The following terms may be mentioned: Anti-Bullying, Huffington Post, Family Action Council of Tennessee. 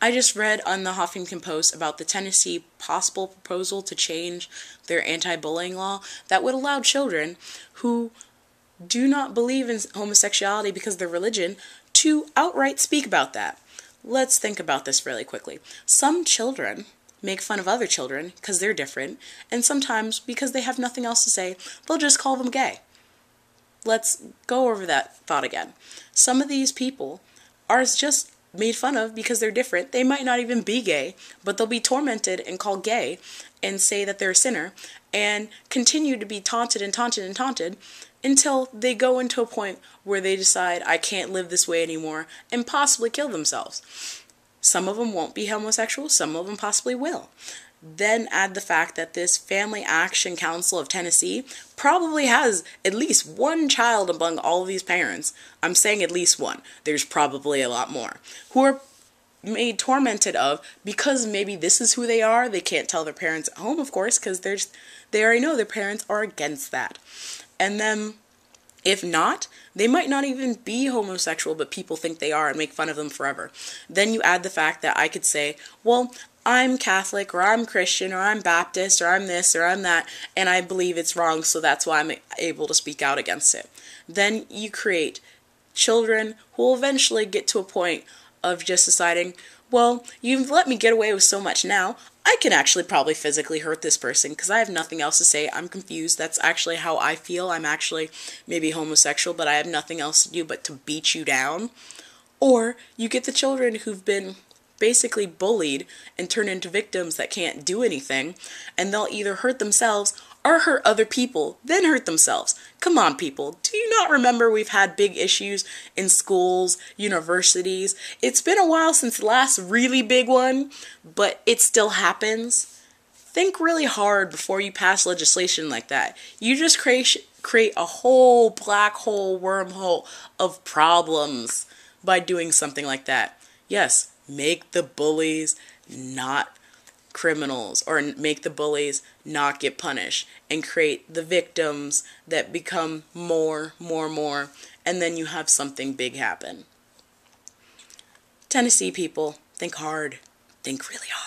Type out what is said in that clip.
I just read on the Huffington Post about the Tennessee possible proposal to change their anti-bullying law that would allow children who do not believe in homosexuality because of their religion to outright speak about that. Let's think about this really quickly. Some children make fun of other children because they're different, and sometimes because they have nothing else to say, they'll just call them gay. Let's go over that thought again. Some of these people are just made fun of because they're different. They might not even be gay, but they'll be tormented and called gay and say that they're a sinner and continue to be taunted and taunted and taunted until they go into a point where they decide, I can't live this way anymore, and possibly kill themselves. Some of them won't be homosexual, some of them possibly will. Then add the fact that this Family Action Council of Tennessee probably has at least one child among all of these parents. I'm saying at least one. There's probably a lot more who are made tormented of because maybe this is who they are. They can't tell their parents at home, of course, because they already know their parents are against that. And then, if not, they might not even be homosexual, but people think they are and make fun of them forever. Then you add the fact that I could say, well, I'm Catholic, or I'm Christian, or I'm Baptist, or I'm this, or I'm that, and I believe it's wrong, so that's why I'm able to speak out against it. Then you create children who will eventually get to a point of just deciding, well, you've let me get away with so much now, I can actually probably physically hurt this person because I have nothing else to say. I'm confused. That's actually how I feel. I'm actually maybe homosexual, but I have nothing else to do but to beat you down. Or you get the children who've been basically bullied and turn into victims that can't do anything, and they'll either hurt themselves or hurt other people, then hurt themselves. Come on, people. Do you not remember we've had big issues in schools, universities? It's been a while since the last really big one, but it still happens. Think really hard before you pass legislation like that. You just create a whole black hole, wormhole of problems by doing something like that. Yes, make the bullies not criminals, or make the bullies not get punished, and create the victims that become more, and then you have something big happen. Tennessee people, think hard. Think really hard.